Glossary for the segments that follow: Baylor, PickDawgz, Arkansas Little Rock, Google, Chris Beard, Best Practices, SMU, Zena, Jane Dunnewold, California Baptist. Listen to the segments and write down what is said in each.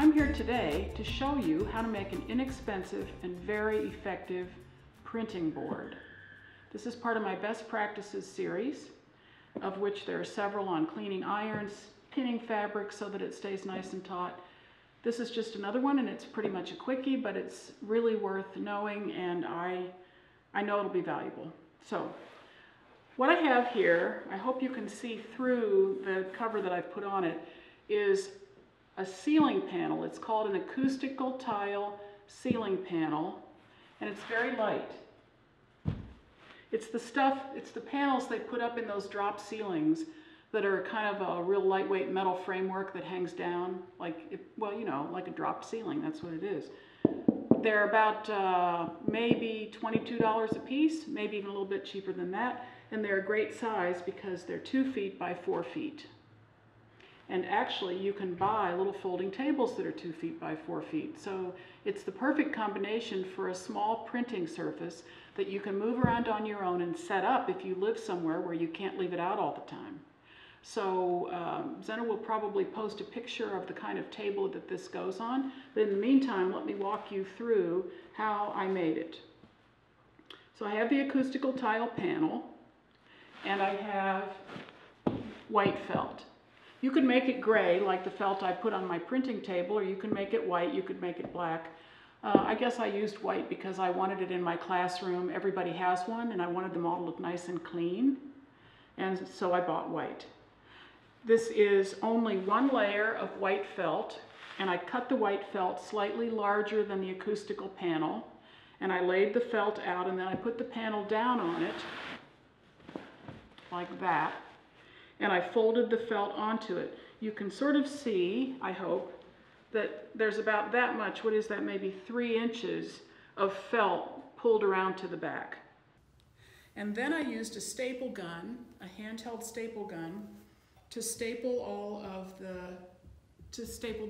I'm here today to show you how to make an inexpensive and very effective printing board. This is part of my Best Practices series, of which there are several on cleaning irons, pinning fabric so that it stays nice and taut. This is just another one, and it's pretty much a quickie, but it's really worth knowing, and I know it'll be valuable. So what I have here, I hope you can see through the cover that I've put on it, is a ceiling panel. It's called an acoustical tile ceiling panel, and it's very light. It's the stuff, it's the panels they put up in those drop ceilings that are kind of a real lightweight metal framework that hangs down, like, well, you know, like a drop ceiling, that's what it is. They're about maybe $22 a piece, maybe even a little bit cheaper than that, and they're a great size because they're 2 feet by 4 feet. And actually, you can buy little folding tables that are 2 feet by 4 feet. So it's the perfect combination for a small printing surface that you can move around on your own and set up if you live somewhere where you can't leave it out all the time. So Zena will probably post a picture of the kind of table that this goes on. But in the meantime, let me walk you through how I made it. So I have the acoustical tile panel, and I have white felt. You could make it gray, like the felt I put on my printing table, or you can make it white, you could make it black. I guess I used white because I wanted it in my classroom. Everybody has one, and I wanted them all to look nice and clean, and so I bought white. This is only one layer of white felt, and I cut the white felt slightly larger than the acoustical panel, and I laid the felt out, and then I put the panel down on it, like that. And I folded the felt onto it. You can sort of see, I hope, that there's about that much, what is that, maybe 3 inches of felt pulled around to the back. And then I used a staple gun, a handheld staple gun, to staple the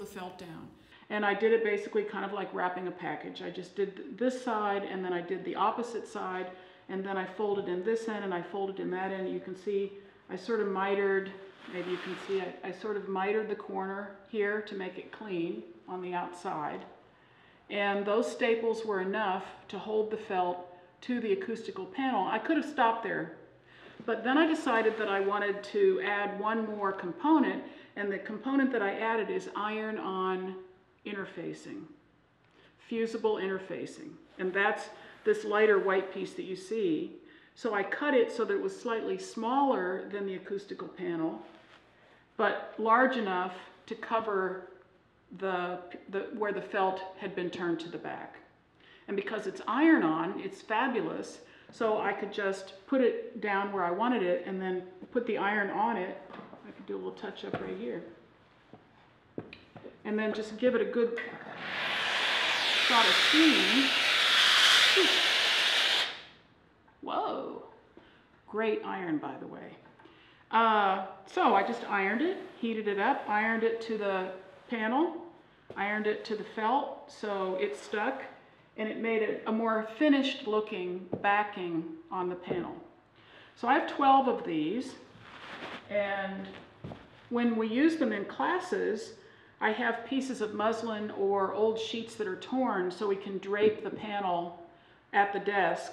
felt down. And I did it basically kind of like wrapping a package. I just did this side, and then I did the opposite side, and then I folded in this end, and I folded in that end. You can see I sort of mitered, maybe you can see it, I sort of mitered the corner here to make it clean on the outside. And those staples were enough to hold the felt to the acoustical panel. I could have stopped there, but then I decided that I wanted to add one more component, and the component that I added is iron-on interfacing, fusible interfacing. And that's this lighter white piece that you see. So I cut it so that it was slightly smaller than the acoustical panel, but large enough to cover where the felt had been turned to the back. And because it's iron-on, it's fabulous, so I could just put it down where I wanted it and then put the iron on it. I could do a little touch-up right here. And then just give it a good shot of steam. Whoa, great iron, by the way. So I just ironed it, heated it up, ironed it to the panel, ironed it to the felt, so it stuck, and it made it a more finished looking backing on the panel. So I have 12 of these, and when we use them in classes, I have pieces of muslin or old sheets that are torn so we can drape the panel at the desk,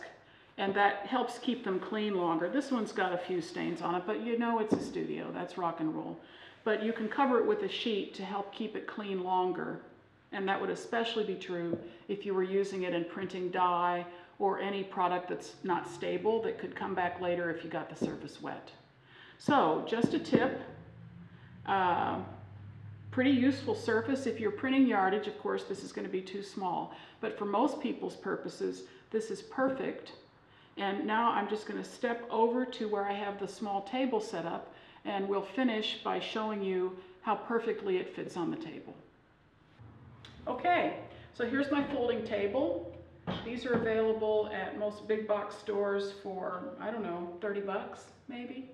and that helps keep them clean longer. This one's got a few stains on it, but you know it's a studio, that's rock and roll. But you can cover it with a sheet to help keep it clean longer, and that would especially be true if you were using it in printing dye or any product that's not stable that could come back later if you got the surface wet. So just a tip, pretty useful surface. If you're printing yardage, of course, this is going to be too small, but for most people's purposes, this is perfect. And now I'm just going to step over to where I have the small table set up, and we'll finish by showing you how perfectly it fits on the table. Okay, so here's my folding table. These are available at most big box stores for, I don't know, 30 bucks maybe.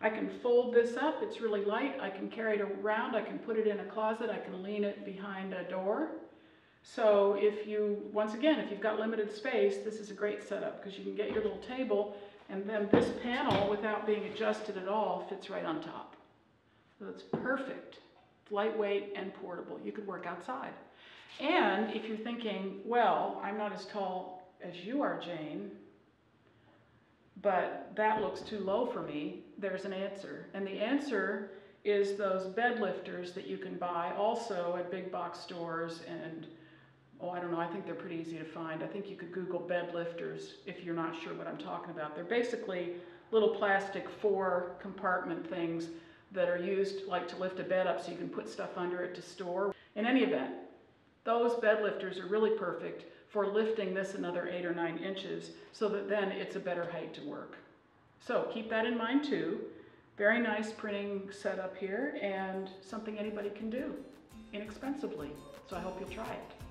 I can fold this up, it's really light. I can carry it around, I can put it in a closet, I can lean it behind a door. So if you, once again, if you've got limited space, this is a great setup because you can get your little table, and then this panel, without being adjusted at all, fits right on top. So it's perfect. It's lightweight and portable. You could work outside. And if you're thinking, well, I'm not as tall as you are, Jane, but that looks too low for me, there's an answer. And the answer is those bed lifters that you can buy also at big box stores and, oh, I don't know, I think they're pretty easy to find. I think you could Google bed lifters if you're not sure what I'm talking about. They're basically little plastic 4-compartment things that are used like to lift a bed up so you can put stuff under it to store. In any event, those bed lifters are really perfect for lifting this another 8 or 9 inches so that then it's a better height to work. So keep that in mind too. Very nice printing setup here and something anybody can do inexpensively. So I hope you'll try it.